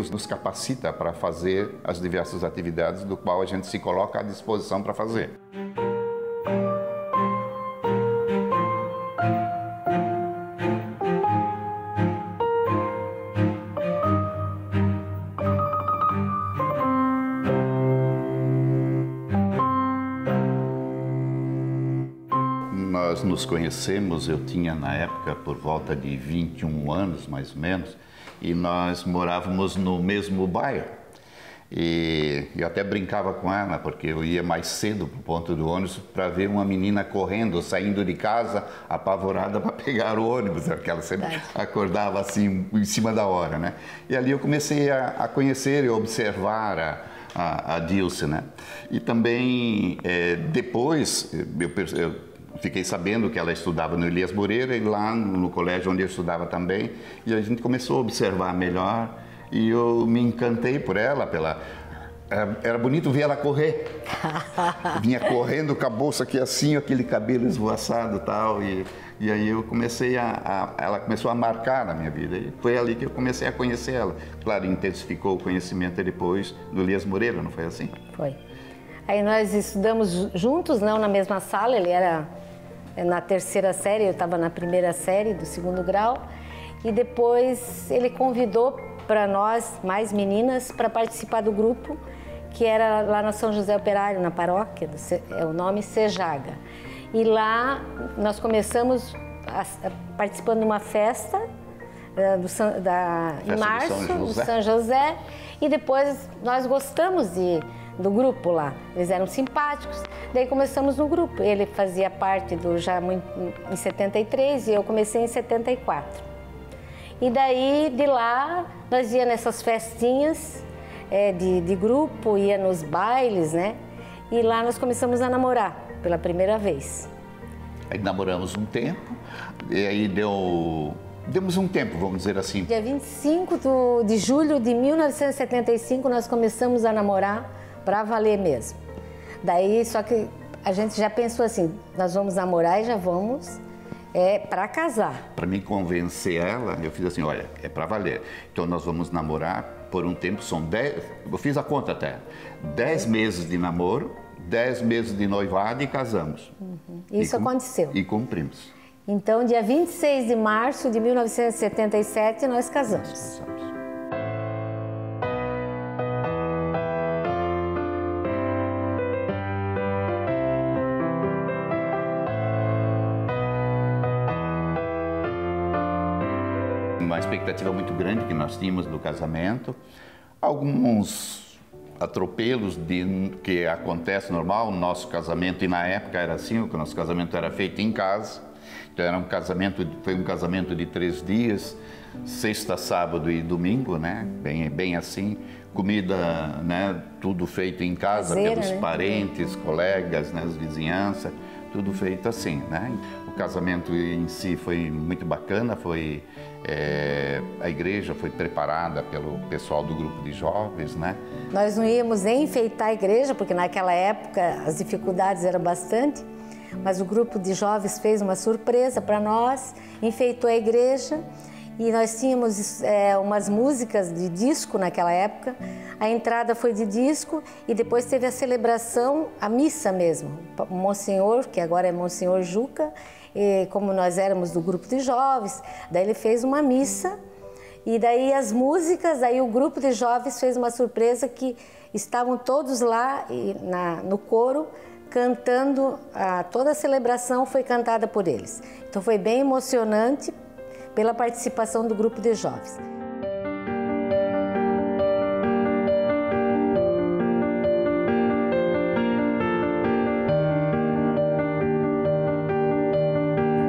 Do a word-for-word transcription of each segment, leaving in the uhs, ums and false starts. Deus nos capacita para fazer as diversas atividades do qual a gente se coloca à disposição para fazer. Nós nos conhecemos, eu tinha na época por volta de vinte e um anos, mais ou menos, e nós morávamos no mesmo bairro. E eu até brincava com ela, porque eu ia mais cedo para o ponto do ônibus para ver uma menina correndo, saindo de casa, apavorada para pegar o ônibus, porque ela sempre acordava assim, em cima da hora, né? E ali eu comecei a, a conhecer e observar a... a, a Dilce, né? E também, é, depois, eu, eu fiquei sabendo que ela estudava no Elias Moreira e lá no colégio onde eu estudava também. E a gente começou a observar melhor e eu me encantei por ela, pela... Era bonito ver ela correr. Vinha correndo com a bolsa aqui assim, aquele cabelo esvoaçado e tal. E, e aí eu comecei a, a... Ela começou a marcar na minha vida. E foi ali que eu comecei a conhecer ela. Claro, intensificou o conhecimento depois do Elias Moreira, não foi assim? Foi. Aí nós estudamos juntos, não na mesma sala, ele era na terceira série, eu estava na primeira série do segundo grau. E depois ele convidou para nós, mais meninas, para participar do grupo, que era lá na São José Operário, na paróquia, é o nome Sejaga. E lá nós começamos a, a, participando de uma festa, do, da, festa em março, do São José. E depois nós gostamos de... do grupo lá, eles eram simpáticos, daí começamos no grupo, ele fazia parte do já muito, em setenta e três e eu comecei em setenta e quatro. E daí de lá nós ia nessas festinhas é, de, de grupo, ia nos bailes, né? E lá nós começamos a namorar pela primeira vez. Aí namoramos um tempo e aí deu... Demos um tempo, vamos dizer assim. Dia vinte e cinco do, de julho de mil novecentos e setenta e cinco nós começamos a namorar para valer mesmo. Daí, só que a gente já pensou assim, nós vamos namorar e já vamos é, para casar. Para me convencer ela, eu fiz assim, olha, é para valer. Então nós vamos namorar por um tempo, são dez, eu fiz a conta até, dez meses de namoro, dez meses de noivado e casamos. Uhum. Isso e aconteceu. E cumprimos. Então, dia vinte e seis de março de mil novecentos e setenta e sete, nós casamos. Nós casamos. Uma expectativa muito grande que nós tínhamos do casamento, alguns atropelos de, que acontece normal no nosso casamento, e na época era assim, o nosso casamento era feito em casa, então era um casamento, foi um casamento de três dias, sexta, sábado e domingo, né? Bem, bem assim, comida, né? Tudo feito em casa, caseira, pelos né? parentes, colegas, né? As vizinhanças, tudo feito assim, né? O casamento em si foi muito bacana, foi é, a igreja foi preparada pelo pessoal do grupo de jovens, né? Nós não íamos nem enfeitar a igreja, porque naquela época as dificuldades eram bastante, mas o grupo de jovens fez uma surpresa para nós, enfeitou a igreja e nós tínhamos é, umas músicas de disco naquela época. A entrada foi de disco e depois teve a celebração, a missa mesmo. O Monsenhor, que agora é Monsenhor Juca, e como nós éramos do grupo de jovens, daí ele fez uma missa e daí as músicas, aí o grupo de jovens fez uma surpresa que estavam todos lá e na, no coro cantando, a, toda a celebração foi cantada por eles. Então foi bem emocionante pela participação do grupo de jovens.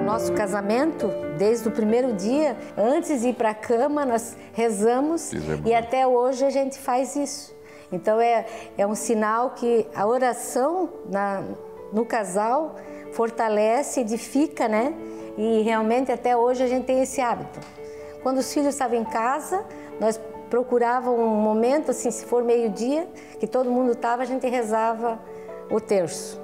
Nosso casamento, desde o primeiro dia, antes de ir para a cama, nós rezamos. Fizemos. E até hoje a gente faz isso. Então é, é um sinal que a oração na, no casal fortalece, edifica, né? E realmente até hoje a gente tem esse hábito. Quando os filhos estavam em casa, nós procurávamos um momento, assim, se for meio-dia, que todo mundo estava, a gente rezava o terço.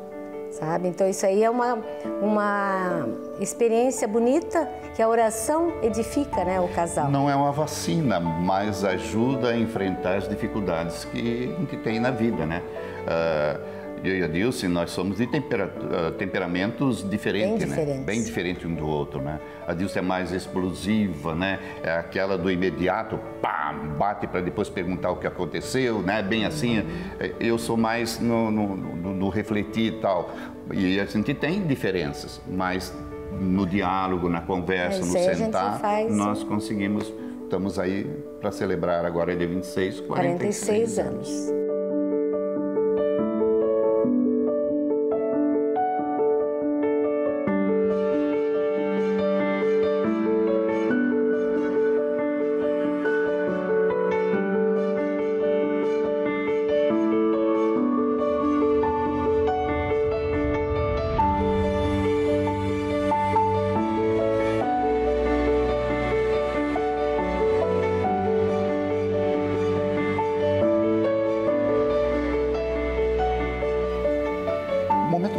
sabe? Então isso aí é uma, uma experiência bonita, que a oração edifica, né, o casal. Não é uma vacina, mas ajuda a enfrentar as dificuldades que, que tem na vida, né? Uh, eu e a Dilce, nós somos de tempera, uh, temperamentos diferentes, bem, né? Diferentes. Bem diferente um do outro, né? A Dilce é mais explosiva, né? É aquela do imediato, pá, bate para depois perguntar o que aconteceu, né? Bem assim, uhum. Eu sou mais no, no, no, no refletir e tal. E a gente tem diferenças, mas no diálogo, na conversa, é, no sentar, faz, nós conseguimos, estamos aí para celebrar agora de vinte e seis, quarenta e seis, quarenta e seis anos. anos.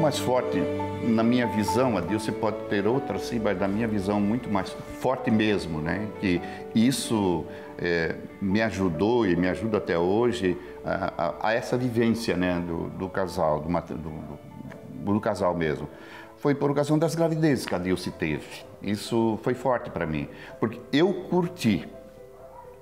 Mais forte, na minha visão, a Dilce pode ter outra sim, mas na minha visão muito mais forte mesmo, né? Que isso é, me ajudou e me ajuda até hoje a, a, a essa vivência, né? Do, do casal, do, do, do casal mesmo. Foi por ocasião das gravidezes que a Dilce teve. Isso foi forte para mim, porque eu curti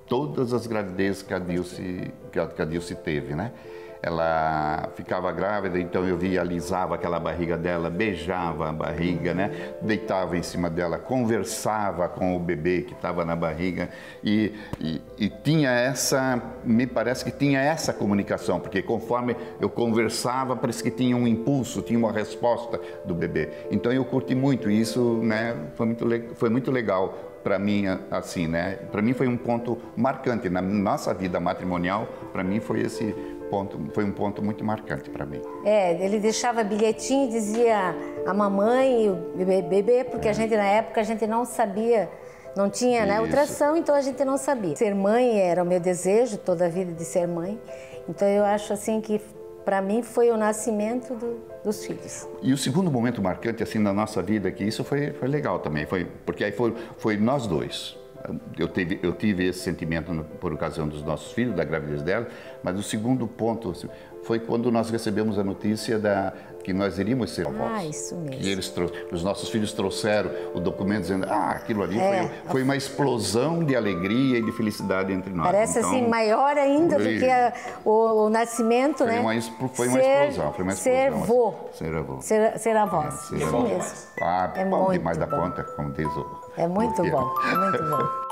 todas as gravidezes que a Dilce, que a, que a Dilce teve, né? Ela ficava grávida, então eu via, alisava aquela barriga dela, beijava a barriga, né? Deitava em cima dela, conversava com o bebê que estava na barriga e, e, e tinha essa, me parece que tinha essa comunicação, porque conforme eu conversava, parece que tinha um impulso, tinha uma resposta do bebê. Então eu curti muito isso, né? Foi muito, foi muito legal para mim, assim, né? Para mim foi um ponto marcante na nossa vida matrimonial, para mim foi esse... Ponto, foi um ponto muito marcante para mim. É, ele deixava bilhetinho e dizia a mamãe e o bebê, porque é. a gente na época a gente não sabia, não tinha, né, ultrassom, então a gente não sabia. Ser mãe era o meu desejo, toda a vida de ser mãe, então eu acho assim que para mim foi o nascimento do, dos filhos. E o segundo momento marcante assim na nossa vida, que isso foi, foi legal também, foi, porque aí foi, foi nós dois. Eu tive, eu tive esse sentimento por ocasião dos nossos filhos, da gravidez dela, mas o segundo ponto foi quando nós recebemos a notícia da, que nós iríamos ser avós. Ah, isso mesmo. E eles, os nossos filhos trouxeram o documento dizendo, ah, aquilo ali é, foi, foi uma explosão de alegria e de felicidade entre nós. Parece então, assim, maior ainda foi, do que a, o, o nascimento, foi né? Uma, foi, uma ser, explosão, foi uma explosão. Ser vô. Assim, ser avó. Ser, ser avós. É, ser isso avós. mesmo. Ah, é bom demais bom. da conta, como diz o... É muito bom, é muito bom.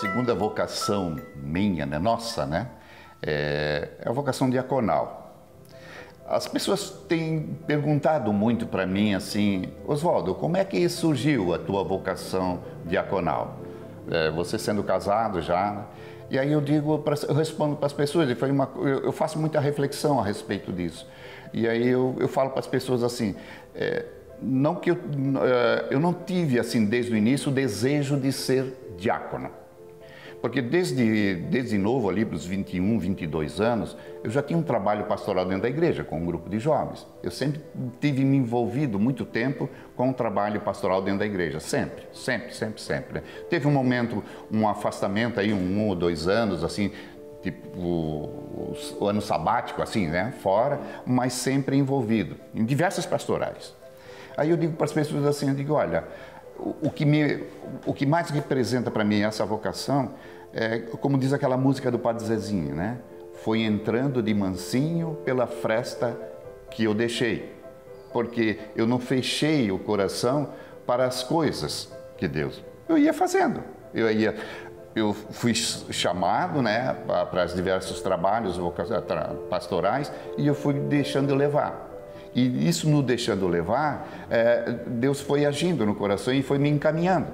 Segunda vocação minha, né? Nossa, né? É a vocação diaconal. As pessoas têm perguntado muito para mim assim, Osvaldo, como é que surgiu a tua vocação diaconal? É, você sendo casado já. E aí eu digo, pra, eu respondo para as pessoas, e foi uma, eu, eu faço muita reflexão a respeito disso. E aí eu, eu falo para as pessoas assim, é, não que eu, eu não tive assim desde o início o desejo de ser diácono. Porque desde, desde novo, ali para os vinte e um, vinte e dois anos, eu já tinha um trabalho pastoral dentro da igreja, com um grupo de jovens. Eu sempre tive me envolvido muito tempo com o trabalho pastoral dentro da igreja, sempre, sempre, sempre, sempre. Né? Teve um momento, um afastamento aí, um, um ou dois anos, assim, tipo o, o ano sabático, assim, né, fora, mas sempre envolvido, em diversas pastorais. Aí eu digo para as pessoas assim, eu digo, olha... O que, me, o que mais representa para mim essa vocação é, como diz aquela música do Padre Zezinho, né? Foi entrando de mansinho pela fresta que eu deixei, porque eu não fechei o coração para as coisas que Deus... Eu ia fazendo, eu ia... eu fui chamado, né, para os diversos trabalhos pastorais e eu fui deixando levar. E isso no deixando levar, é, Deus foi agindo no coração e foi me encaminhando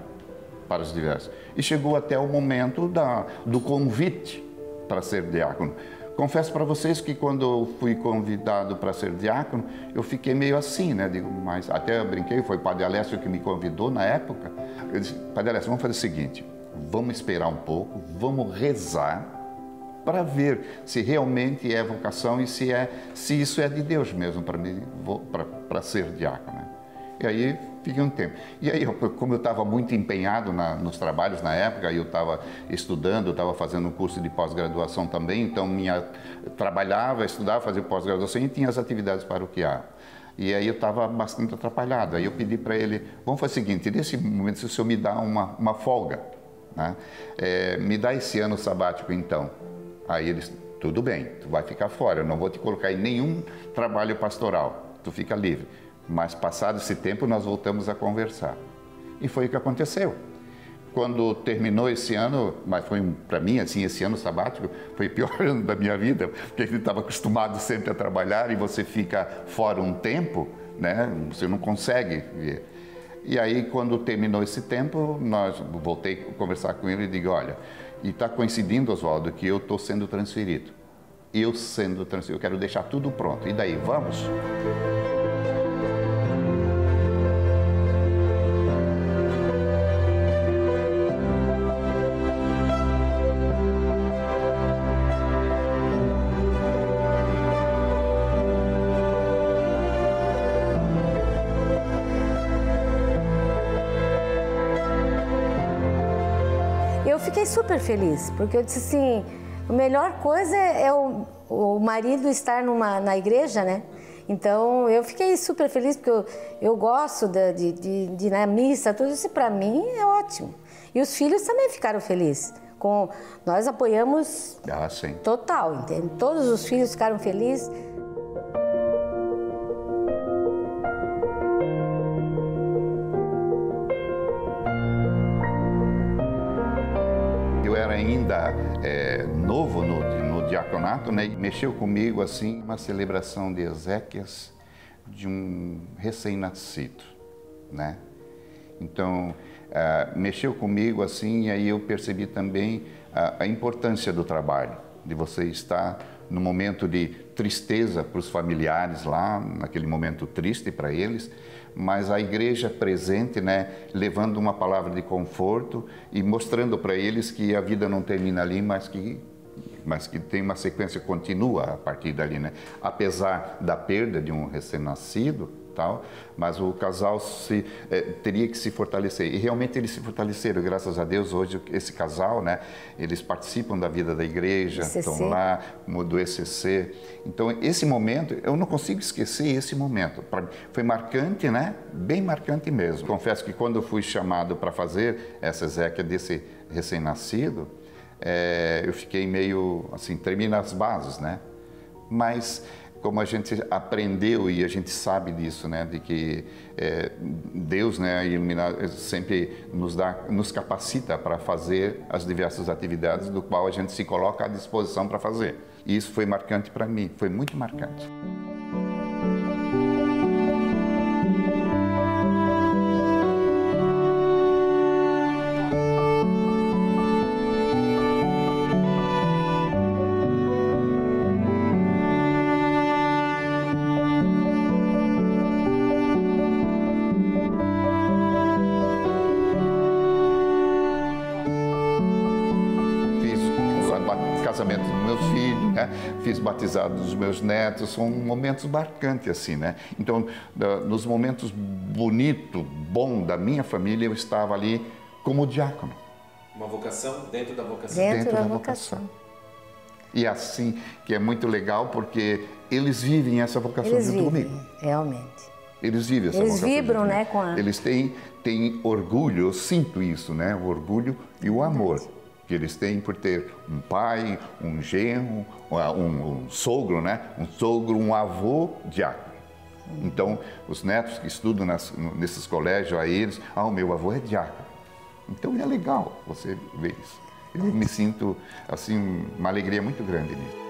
para os diversos. E chegou até o momento da, do convite para ser diácono. Confesso para vocês que quando eu fui convidado para ser diácono, eu fiquei meio assim, né? Digo, mas até eu brinquei, foi o Padre Alessio que me convidou na época. Eu disse, Padre Alessio, vamos fazer o seguinte, vamos esperar um pouco, vamos rezar para ver se realmente é vocação e se, é, se isso é de Deus mesmo para mim, para ser diácono. E aí fiquei um tempo. E aí, eu, como eu estava muito empenhado na, nos trabalhos na época, eu estava estudando, eu estava fazendo um curso de pós-graduação também, então minha, trabalhava, estudava, fazia pós-graduação e tinha as atividades paroquiais. E aí eu estava bastante atrapalhado. Aí eu pedi para ele, vamos fazer o seguinte, nesse momento se o senhor me dá uma, uma folga, né? É, me dá esse ano sabático então. Aí eles, tudo bem, tu vai ficar fora, eu não vou te colocar em nenhum trabalho pastoral, tu fica livre. Mas passado esse tempo nós voltamos a conversar. E foi o que aconteceu. Quando terminou esse ano, mas foi para mim assim, esse ano sabático, foi o pior ano da minha vida, porque eu estava acostumado sempre a trabalhar e você fica fora um tempo, né? Você não consegue ver. E aí quando terminou esse tempo, nós voltei a conversar com ele e digo, olha, e está coincidindo, Osvaldo, que eu estou sendo transferido. Eu sendo transferido, eu quero deixar tudo pronto. E daí, vamos? Super feliz, porque eu disse assim, a melhor coisa é o, o marido estar numa, na igreja, né? Então eu fiquei super feliz, porque eu, eu gosto de, de, de, de ir na missa, tudo isso para mim é ótimo. E os filhos também ficaram felizes. Com, nós apoiamos ah, sim. Total, entende? Todos os filhos ficaram felizes. Ainda é, novo no, no diaconato, né? Mexeu comigo assim uma celebração de exéquias de um recém-nascido, né? Então ah, mexeu comigo assim e aí eu percebi também a, a importância do trabalho, de você estar no momento de tristeza para os familiares lá, naquele momento triste para eles, mas a igreja presente, né, levando uma palavra de conforto e mostrando para eles que a vida não termina ali, mas que, mas que tem uma sequência contínua a partir dali, né? Apesar da perda de um recém-nascido, tal, mas o casal se, eh, teria que se fortalecer. E realmente eles se fortaleceram, graças a Deus, hoje esse casal, né, eles participam da vida da igreja, estão lá, do E C C. Então, esse momento, eu não consigo esquecer esse momento. Pra, foi marcante, né? Bem marcante mesmo. Confesso que quando eu fui chamado para fazer essa exéquia desse recém-nascido, eh, eu fiquei meio, assim, tremi nas bases, né? Mas como a gente aprendeu e a gente sabe disso, né, de que é, Deus, né, iluminar, sempre nos dá, nos capacita para fazer as diversas atividades do qual a gente se coloca à disposição para fazer. E isso foi marcante para mim, foi muito marcante. Fiz batizado dos meus netos, são momentos marcantes assim, né? Então, nos momentos bonito, bom da minha família, eu estava ali como diácono. Uma vocação dentro da vocação. Dentro, dentro da, da vocação. vocação. E assim, que é muito legal, porque eles vivem essa vocação eles junto vivem, comigo. Realmente. Eles vivem essa eles vocação. Eles vibram, né? Com a... Eles têm, têm orgulho, eu sinto isso, né? O orgulho e o amor que eles têm por ter um pai, um genro, um, um sogro, né? Um sogro, um avô diácono. Então, os netos que estudam nas, nesses colégios, aí eles, ah, o meu avô é diácono. Então, é legal você ver isso. Eu me sinto, assim, uma alegria muito grande nisso.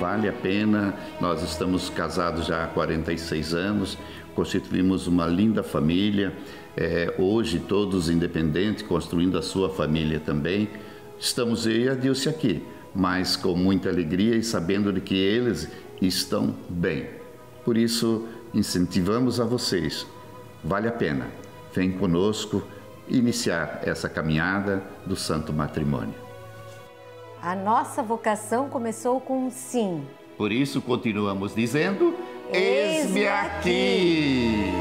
Vale a pena, nós estamos casados já há quarenta e seis anos, constituímos uma linda família, é, hoje todos independentes, construindo a sua família também. Estamos eu e a Dilce aqui, mas com muita alegria e sabendo de que eles estão bem. Por isso, incentivamos a vocês, vale a pena, vem conosco iniciar essa caminhada do Santo Matrimônio. A nossa vocação começou com um sim. Por isso, continuamos dizendo, eis-me aqui!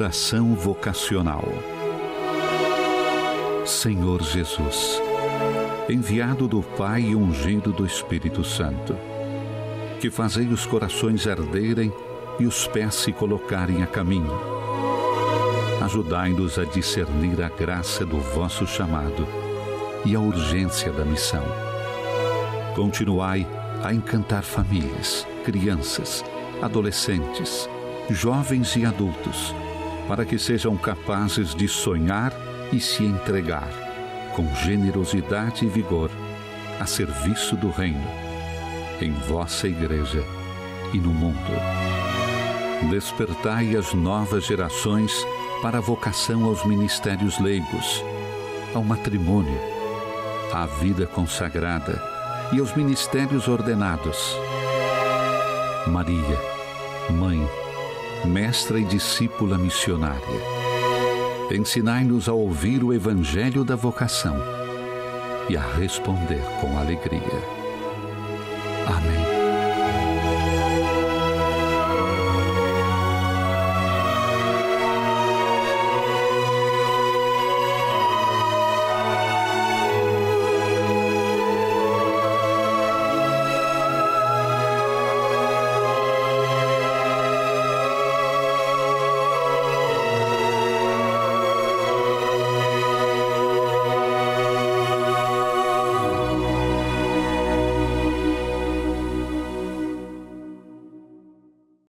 Oração vocacional. Senhor Jesus, enviado do Pai e ungido do Espírito Santo, que fazei os corações arderem e os pés se colocarem a caminho, ajudai-nos a discernir a graça do vosso chamado e a urgência da missão. Continuai a encantar famílias, crianças, adolescentes, jovens e adultos, para que sejam capazes de sonhar e se entregar, com generosidade e vigor, a serviço do Reino, em vossa Igreja e no mundo. Despertai as novas gerações para a vocação aos ministérios leigos, ao matrimônio, à vida consagrada e aos ministérios ordenados. Maria, Mãe, Mestra e discípula missionária, ensinai-nos a ouvir o Evangelho da vocação e a responder com alegria. Amém.